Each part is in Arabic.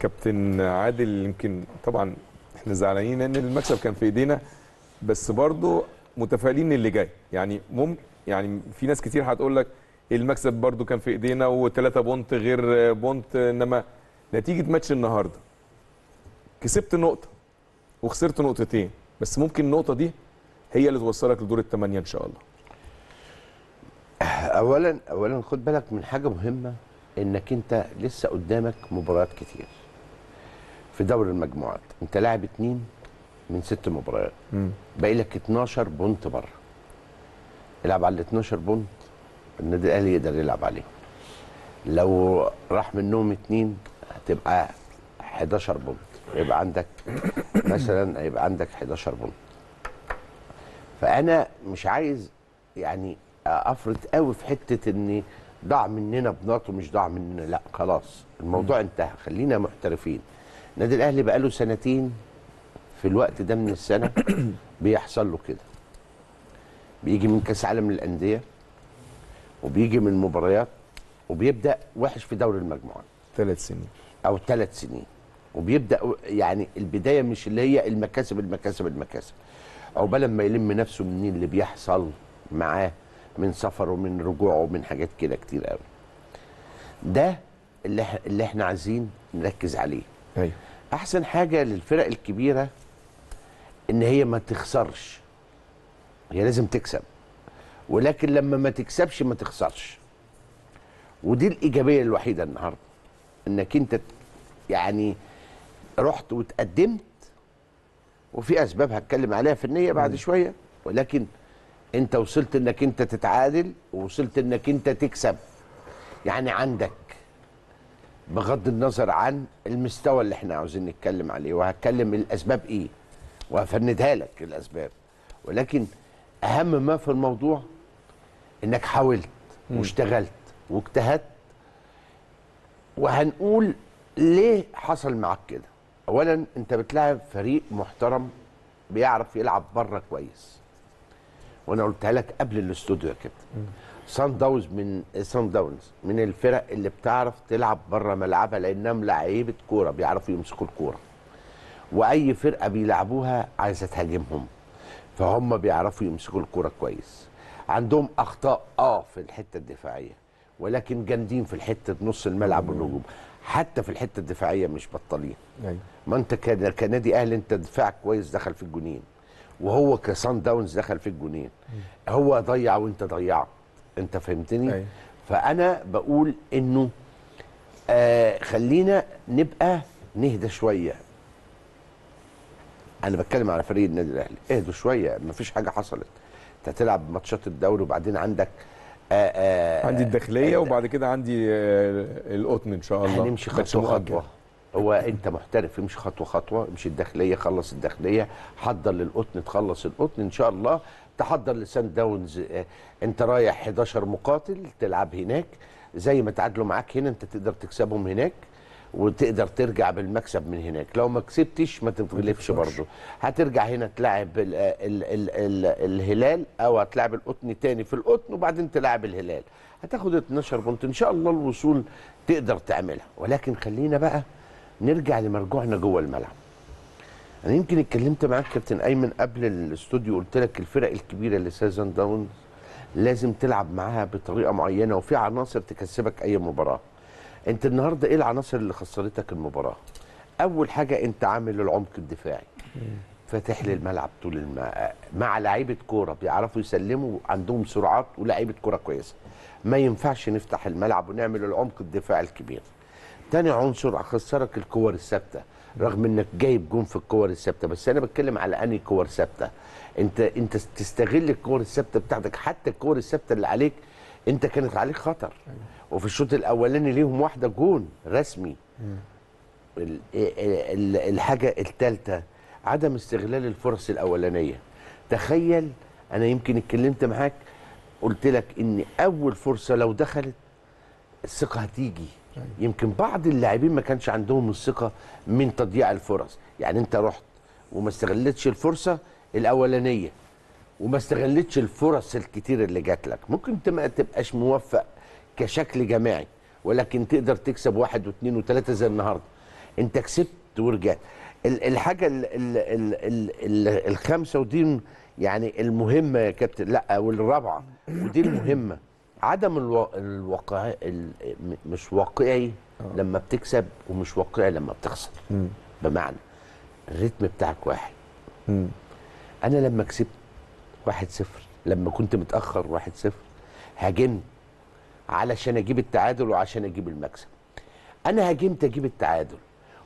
كابتن عادل يمكن طبعا احنا زعلانين ان المكسب كان في ايدينا، بس برضه متفائلين اللي جاي. يعني يعني في ناس كتير هتقول لك المكسب برضه كان في ايدينا وثلاثة بونت غير بونت، انما نتيجه ماتش النهارده كسبت نقطه وخسرت نقطتين، بس ممكن النقطه دي هي اللي توصلك لدور الثمانيه ان شاء الله. اولا خد بالك من حاجه مهمه، انك انت لسه قدامك مباريات كتير في دوري المجموعات. انت لاعب 2 من 6 مباريات، باقي لك 12 بونت بره. العب على ال 12 بونت، النادي الاهلي يقدر يلعب عليه. لو راح منهم 2 هتبقى 11 بونت، يبقى عندك مثلا 11 بونت. فانا مش عايز يعني افرط قوي في حته ان ضاع مننا بنقطه مش ضاع مننا، لا خلاص الموضوع انتهى، خلينا محترفين. النادي الاهلي بقاله سنتين في الوقت ده من السنه بيحصل له كده، بيجي من كاس عالم للانديه وبيجي من مباريات وبيبدا وحش في دوري المجموعات 3 سنين وبيبدا يعني البدايه مش اللي هي المكاسب عقبال ما يلم نفسه منين اللي بيحصل معاه من سفره ومن رجوعه ومن حاجات كده كتير قوي. ده اللي احنا عايزين نركز عليه. ايوه، احسن حاجه للفرق الكبيره ان هي ما تخسرش، هي لازم تكسب، ولكن لما ما تكسبش ما تخسرش. ودي الايجابيه الوحيده النهارده، انك انت يعني رحت وتقدمت، وفي اسباب هتكلم عليها في النيه بعد شويه، ولكن انت وصلت انك انت تتعادل ووصلت انك انت تكسب. يعني عندك بغض النظر عن المستوى اللي احنا عاوزين نتكلم عليه، وهتكلم الاسباب ايه وهفندها لك الاسباب، ولكن اهم ما في الموضوع انك حاولت واشتغلت واجتهدت. وهنقول ليه حصل معاك كده. اولا انت بتلعب فريق محترم بيعرف يلعب بره كويس، وانا قلتها لك قبل الاستوديو يا كابتن. صن داونز من الفرق اللي بتعرف تلعب بره ملعبها، لانها لعيبه كوره بيعرفوا يمسكوا الكوره، واي فرقه بيلعبوها عايزه تهاجمهم، فهم بيعرفوا يمسكوا الكوره كويس. عندهم اخطاء في الحته الدفاعيه، ولكن جامدين في حته نص الملعب والهجوم، حتى في الحته الدفاعيه مش بطالين. ما انت كنادي اهلي انت دفاعك كويس، دخل في الجونين، وهو كصن داونز دخل في الجونين، هو ضيع وانت ضيعت، انت فهمتني؟ فانا بقول انه خلينا نبقى نهدى شويه. انا بتكلم على فريق النادي الاهلي، اهدوا شويه، مفيش حاجه حصلت. انت هتلعب ماتشات الدوري، وبعدين عندك عندي الداخليه، وبعد كده عندي القطن ان شاء الله. هنمشي خطوه. هو انت محترف، امشي خطوه خطوه، امشي الداخليه، خلص الداخليه، حضر للقطن، تخلص القطن ان شاء الله، تحضر لصن داونز. انت رايح 11 مقاتل تلعب هناك، زي ما تعادلوا معاك هنا انت تقدر تكسبهم هناك، وتقدر ترجع بالمكسب من هناك. لو ما كسبتش ما تتغلبش برضه، هترجع هنا تلاعب ال ال ال ال الهلال، او هتلاعب القطن تاني في القطن، وبعدين تلاعب الهلال، هتاخد 12 بونت ان شاء الله. الوصول تقدر تعملها، ولكن خلينا بقى نرجع لمرجوعنا جوه الملعب. انا يمكن اتكلمت معاك كابتن ايمن قبل الاستوديو، قلت لك الفرق الكبيره اللي صن داونز لازم تلعب معاها بطريقه معينه، وفي عناصر تكسبك اي مباراه. انت النهارده ايه العناصر اللي خسرتك المباراه؟ اول حاجه انت عامل العمق الدفاعي، فاتح لي الملعب طول مع لعيبه كوره بيعرفوا يسلموا، عندهم سرعات ولاعيبه كوره كويسه. ما ينفعش نفتح الملعب ونعمل العمق الدفاعي الكبير. تاني عنصر خسرك الكور الثابته، رغم انك جايب جون في الكور الثابته، بس انا بتكلم على انهي كور ثابته. انت تستغل الكور الثابته بتاعتك، حتى الكور الثابته اللي عليك انت كانت عليك خطر. وفي الشوط الاولاني ليهم واحده جون رسمي. الحاجه الثالثه عدم استغلال الفرص الاولانيه. تخيل، انا يمكن اتكلمت معاك قلت لك ان اول فرصه لو دخلت الثقه هتيجي. يمكن بعض اللاعبين ما كانش عندهم الثقه من تضييع الفرص. يعني انت رحت وما استغلتش الفرصه الاولانيه، وما استغلتش الفرص الكتير اللي جات لك. ممكن ما تبقاش موفق كشكل جماعي، ولكن تقدر تكسب 1 و2 و3 زي النهارده. انت كسبت ورجعت. الحاجه الخامسه ودي يعني المهمه يا كابتن، لا والرابعه ودي المهمه، عدم الواقع مش واقعي لما بتكسب ومش واقعي لما بتخسر. بمعنى الريتم بتاعك واحد. انا لما كسبت 1-0، لما كنت متاخر 1-0 هاجمت علشان اجيب التعادل وعشان اجيب المكسب. انا هاجمت اجيب التعادل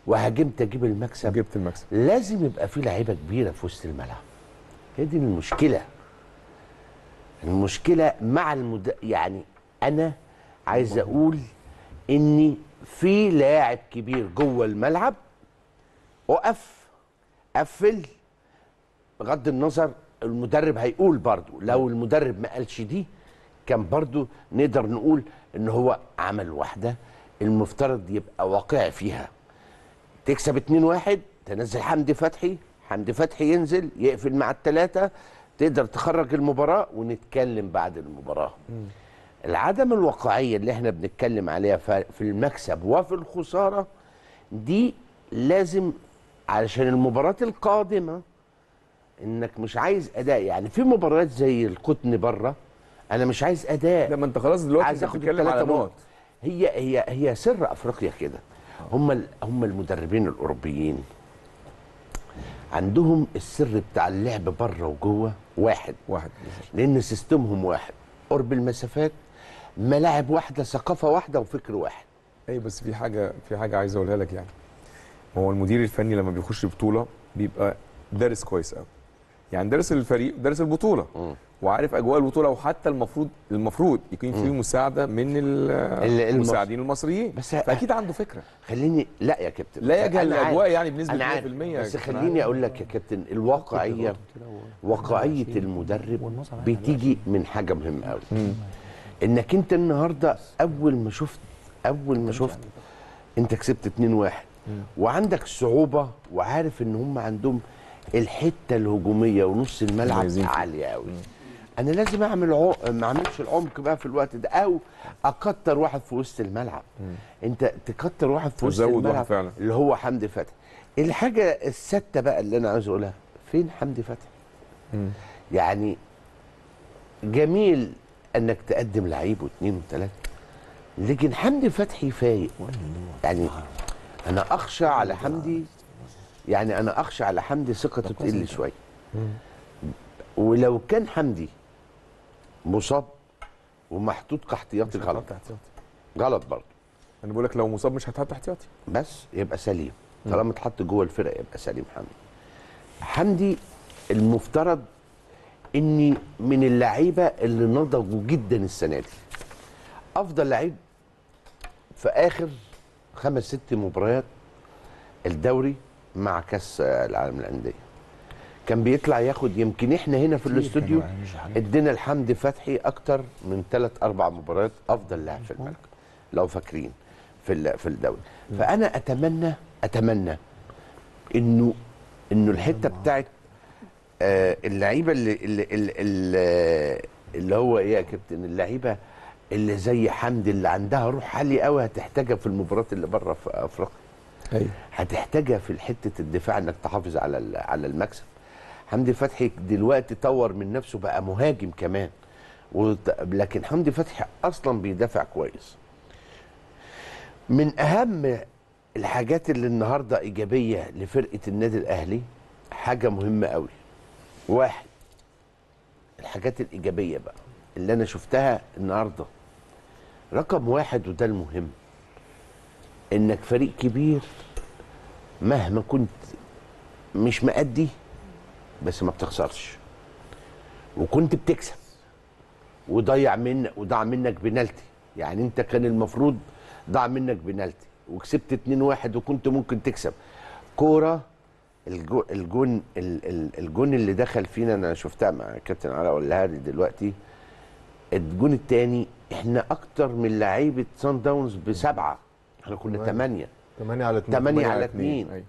وهاجمت اجيب المكسب، جبت المكسب. لازم يبقى في لعيبه كبيره في وسط الملعب، هي دي المشكله. المشكله مع يعني انا عايز اقول ان في لاعب كبير جوه الملعب وقف قفل، بغض النظر المدرب هيقول برضه، لو المدرب ما قالش دي كان برضه نقدر نقول ان هو عمل واحده المفترض يبقى واقعي فيها. تكسب 2-1 تنزل حمدي فتحي، حمدي فتحي ينزل يقفل مع ال3، تقدر تخرج المباراه ونتكلم بعد المباراه. العدم الواقعيه اللي احنا بنتكلم عليها في المكسب وفي الخساره دي لازم، علشان المباريات القادمه انك مش عايز اداء. يعني في مباريات زي القطن بره انا مش عايز اداء، لما انت خلاص دلوقتي بتتكلم على نقط. هي سر افريقيا كده، هم المدربين الاوروبيين عندهم السر بتاع اللعب بره وجوه واحد، لان سيستمهم واحد، قرب المسافات، ملاعب واحده، ثقافه واحده، وفكر واحد. اي بس في حاجه عايز اقولها لك، يعني هو المدير الفني لما بيخش بطوله بيبقى دارس كويس قوي، يعني دارس الفريق، دارس البطوله، وعارف اجواء البطوله، وحتى المفروض يكون فيه مساعده من المساعدين المصريين، بس فاكيد عنده فكره. خليني لا يا كابتن، لا يجهل الاجواء يعني بنسبه 100%، بس خليني اقول لك يا كابتن، الواقعيه، واقعيه المدرب بتيجي من حاجه مهمه قوي، انك انت النهارده اول ما شفت انت كسبت 2-1 وعندك صعوبه، وعارف ان هم عندهم الحته الهجوميه ونص الملعب عاليه قوي. انا لازم ما اعملش العمق بقى في الوقت ده، او اكتر واحد في وسط الملعب. انت تكتر واحد في وسط الملعب فعلا، اللي هو حمدي فتحي. الحاجه السادسه بقى اللي انا عايز اقولها، فين حمدي فتحي؟ يعني جميل انك تقدم لعيب و2 و3، لكن حمدي فتحي فايق. يعني انا اخشى على حمدي، يعني انا اخشى على حمدي ثقته تقل شويه. ولو كان حمدي مصاب ومحطوط كاحتياطي غلط برضه. انا بقول لك لو مصاب مش هتحط احتياطي، بس يبقى سليم. طالما اتحط جوه الفرقه يبقى سليم. حمدي المفترض اني من اللعيبه اللي نضجوا جدا السنه دي، افضل لعيب في اخر 5-6 مباريات الدوري مع كاس العالم للانديه. كان بيطلع ياخد، يمكن احنا هنا في الاستوديو ادينا لحمدي فتحي اكتر من 3-4 مباريات افضل لاعب في الملعب لو فاكرين في الدوري. فانا اتمنى انه الحته بتاعت اللعيبه اللي هو ايه يا كابتن، اللعيبه اللي زي حمدي اللي عندها روح عاليه قوي هتحتاجها في المباريات اللي بره في افريقيا. هتحتاجها في حته الدفاع، انك تحافظ على المكسب. حمدي فتحي دلوقتي طور من نفسه، بقى مهاجم كمان، لكن حمدي فتحي اصلا بيدافع كويس. من اهم الحاجات اللي النهارده ايجابيه لفرقه النادي الاهلي حاجه مهمه قوي. واحد، الحاجات الايجابيه بقى اللي انا شفتها النهارده، رقم واحد وده المهم، انك فريق كبير مهما كنت مش مأدي بس ما بتخسرش، وكنت بتكسب وضاع منك بنالتي. يعني انت كان المفروض ضاع منك بنالتي وكسبت 2-1 وكنت ممكن تكسب. كوره الجون اللي دخل فينا، انا شفتها مع كابتن علاء ولا هادي دلوقتي، الجون الثاني احنا اكتر من لعيبه صن داونز ب7، احنا كنا 8 على 2. أيوة.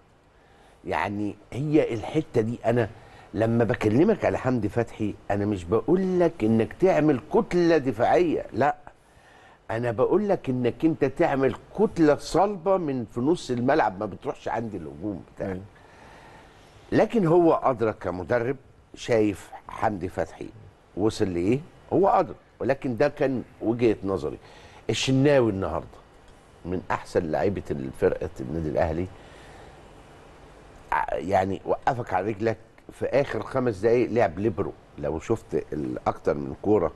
يعني هي الحته دي، انا لما بكلمك على حمدي فتحي انا مش بقول لك انك تعمل كتله دفاعيه، لا، انا بقول لك انك انت تعمل كتله صلبه من في نص الملعب، ما بتروحش عند الهجوم بتاعك. لكن هو ادرك كمدرب، شايف حمدي فتحي وصل لايه، هو ادرك. ولكن ده كان وجهه نظري. الشناوي النهارده من احسن لعيبه فرقه النادي الاهلي، يعني وقفك على رجلك في اخر 5 دقائق، لعب ليبرو. لو شفت اكتر من كوره،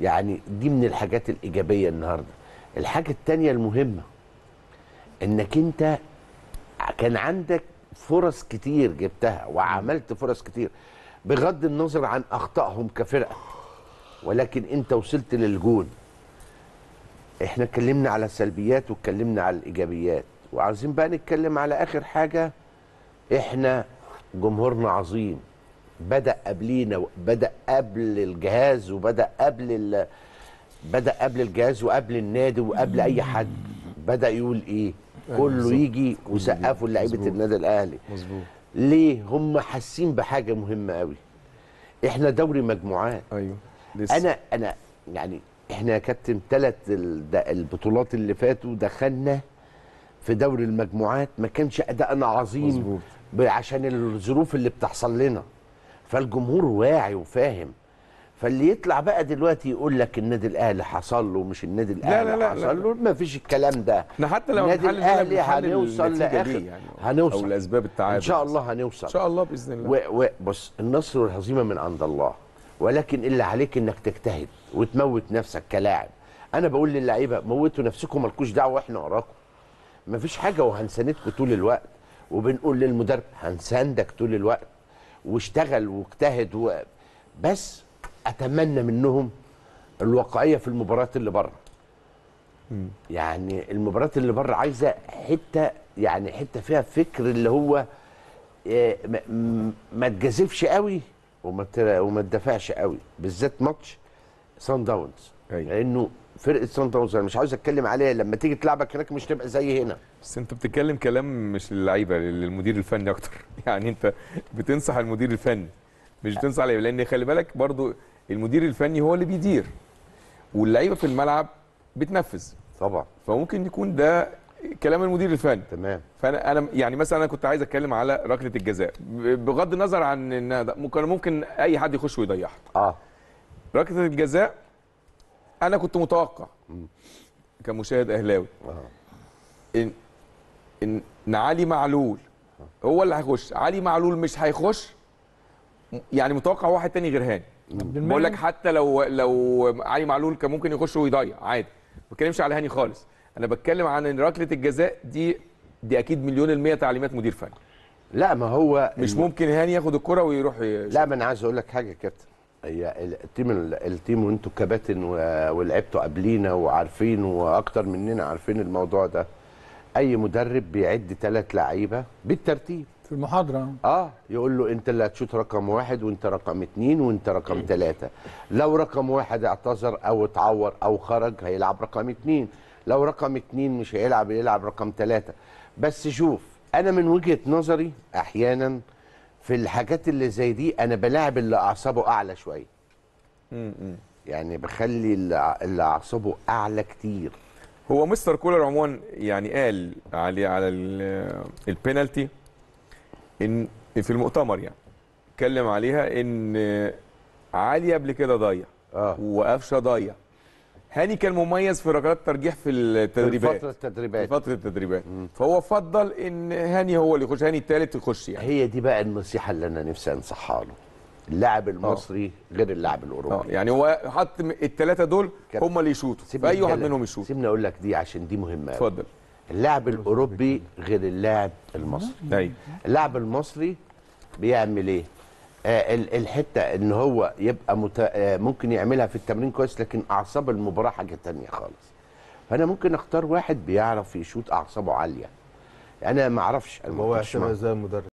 يعني دي من الحاجات الايجابيه النهارده. الحاجه الثانيه المهمه انك انت كان عندك فرص كتير جبتها وعملت فرص كتير بغض النظر عن اخطائهم كفرقه، ولكن انت وصلت للجون. احنا اتكلمنا على السلبيات واتكلمنا على الايجابيات، وعاوزين بقى نتكلم على اخر حاجه. احنا جمهورنا عظيم، بدأ قبلينا، بدأ قبل الجهاز، وبدأ قبل الجهاز وقبل النادي وقبل اي حد. بدأ يقول ايه، كله يجي وسقفوا لعيبه النادي الاهلي. مظبوط. ليه؟ هم حاسين بحاجه مهمه قوي. احنا دوري مجموعات. ايوه. انا يعني احنا يا كابتن 3 البطولات اللي فاتوا دخلنا في دوري المجموعات، ما كانش ادائنا عظيم. مظبوط. عشان الظروف اللي بتحصل لنا، فالجمهور واعي وفاهم. فاللي يطلع بقى دلوقتي يقول لك النادي الاهلي حصل له، مش النادي الاهلي لا حصل له، ما فيش الكلام ده. احنا حتى لو النادي الاهلي هنوصل لاخر، يعني هنوصل او لاسباب التعادل ان شاء الله، هنوصل ان شاء الله باذن الله. بص، النصر والهزيمه من عند الله، ولكن اللي عليك انك تجتهد وتموت نفسك كلاعب. انا بقول للعيبه موتوا نفسكم، مالكوش دعوه، احنا وراكم، ما فيش حاجه، وهنساندكم طول الوقت. وبنقول للمدرب هنساندك طول الوقت، واشتغل واجتهد بس اتمنى منهم الواقعيه في المباريات اللي بره. يعني المباريات اللي بره عايزه حته، يعني حته فيها فكر، اللي هو ما تجازفش قوي وما تدافعش قوي، بالذات ماتش صن داونز. لانه فرقه صن داونز انا مش عاوز اتكلم عليها، لما تيجي تلعبك هناك مش تبقى زي هنا. بس انت بتتكلم كلام مش للعيبه، للمدير الفني اكتر، يعني انت بتنصح المدير الفني مش بتنصح عليه، لان خلي بالك برضو المدير الفني هو اللي بيدير واللعيبه في الملعب بتنفذ. طبعا. فممكن يكون ده كلام المدير الفني. تمام. فانا يعني مثلا انا كنت عايز اتكلم على ركله الجزاء، بغض النظر عن انها ممكن اي حد يخش ويضيعها. ركله الجزاء انا كنت متوقع كمشاهد اهلاوي ان علي معلول هو اللي هيخش. علي معلول مش هيخش، يعني متوقع واحد تاني غير هاني. بقول لك حتى لو علي معلول كان ممكن يخش ويضيع عادي، ما بتكلمش على هاني خالص. انا بتكلم عن ان ركله الجزاء دي اكيد 100% تعليمات مدير فني. لا، ما هو مش ممكن هاني ياخد الكره ويروح لا، ما انا عايز اقول لك حاجه يا كابتن. التيم وانتوا كباتن ولعبتوا قبلينا وعارفين، واكتر مننا عارفين الموضوع ده. اي مدرب بيعد 3 لعيبه بالترتيب في المحاضره، يقول له انت اللي هتشوط رقم 1، وانت رقم 2، وانت رقم 3. لو رقم 1 اعتذر او اتعور او خرج، هيلعب رقم 2. لو رقم 2 مش هيلعب، يلعب رقم 3. بس شوف، انا من وجهه نظري احيانا في الحاجات اللي زي دي انا بلاعب اللي اعصابه اعلى شويه. يعني بخلي اللي اعصابه اعلى كتير. هو مستر كولر عموما يعني قال على البينالتي ان في المؤتمر، يعني اتكلم عليها ان علي قبل كده ضيع، وقفشه ضيع. هاني كان مميز في ركلات الترجيح في التدريبات، في فتره التدريبات، فهو فضل ان هاني هو اللي يخش، هاني الثالث يخش. يعني هي دي بقى النصيحه اللي انا نفسي انصحها له. اللاعب المصري غير اللاعب الاوروبي. يعني هو حط ال3 دول هم اللي يشوطوا، اي واحد منهم يشوط. سيبني اقول لك دي عشان دي مهمه. اتفضل. اللاعب الاوروبي غير اللاعب المصري. ايوه. اللاعب المصري بيعمل ايه؟ الحته ان هو يبقى ممكن يعملها في التمرين كويس، لكن اعصاب المباراه حاجه ثانيه خالص. فانا ممكن اختار واحد بيعرف يشوط اعصابه عاليه. انا ما اعرفش، هو زي المدرب.